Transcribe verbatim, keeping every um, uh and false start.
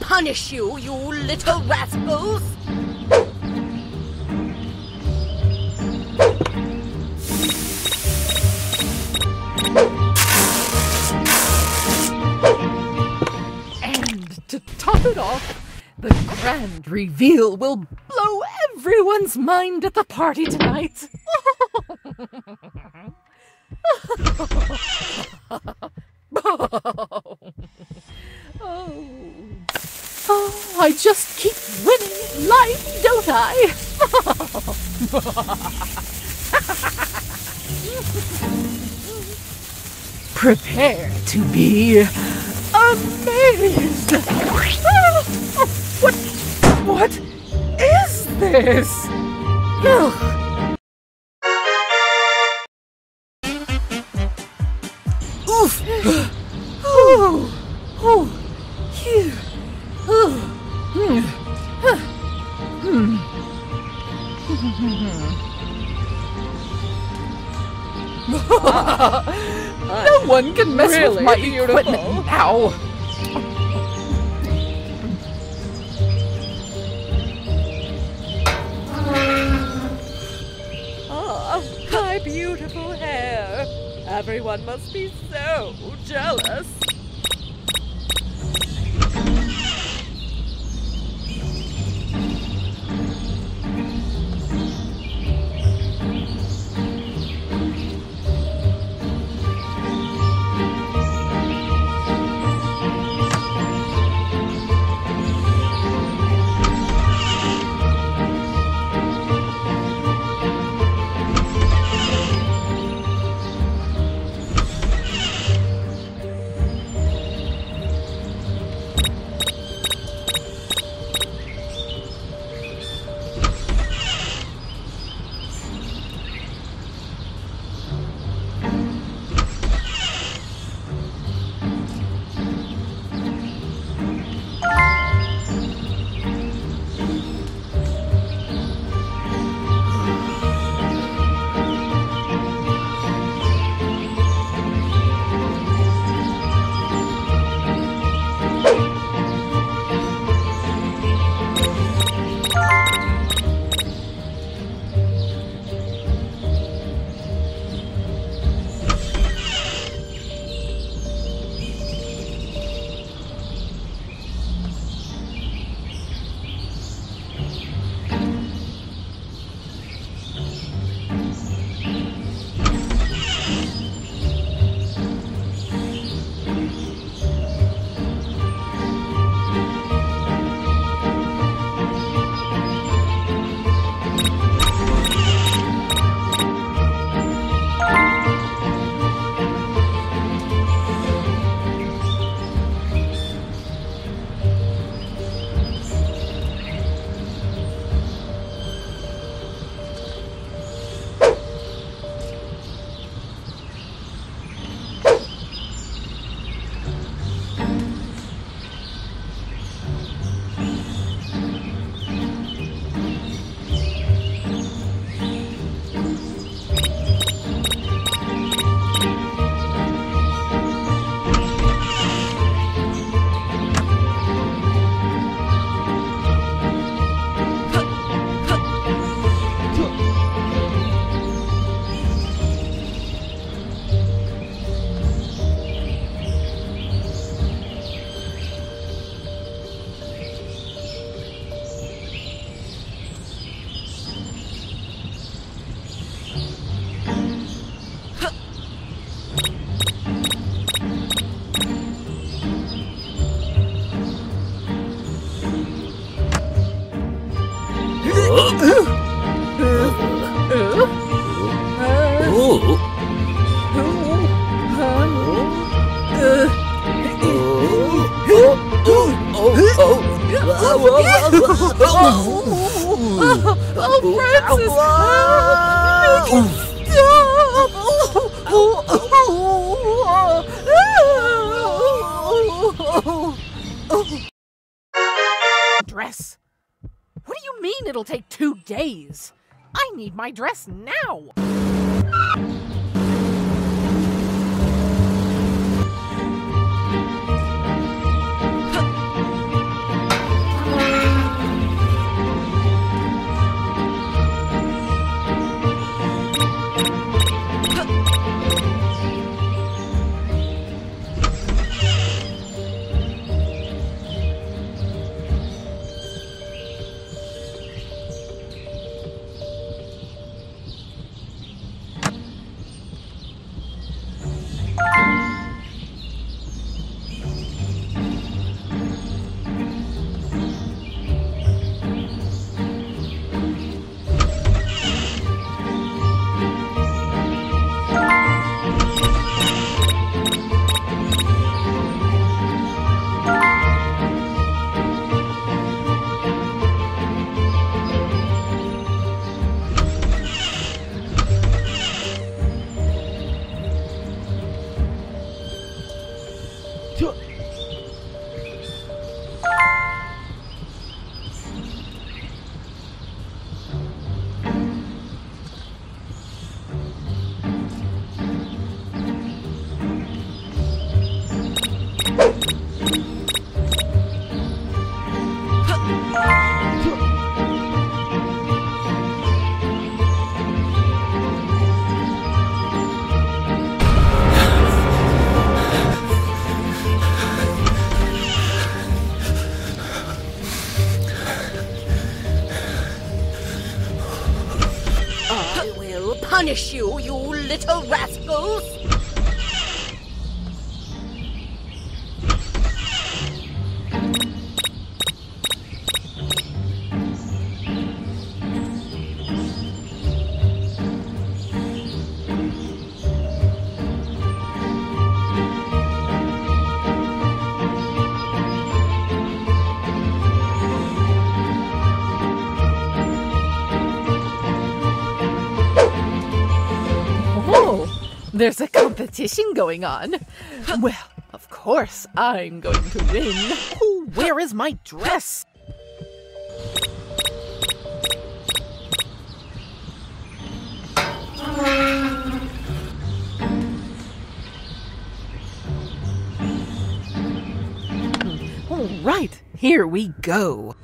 Punish you, you little rascals! And to top it off, the grand reveal will blow everyone's mind at the party tonight! Oh. Oh, I just keep winning in life, don't I? Prepare to be amazed! Ah, what, what is this? Ugh. No one can mess really with my beautiful equipment now. Oh, my beautiful hair. Everyone must be so jealous. Oh, Francis! Dress? What do you mean it'll take two days? I need my dress now! Punish you, you little rascals! There's a competition going on. Well, of course I'm going to win. Oh, where is my dress? All right, here we go.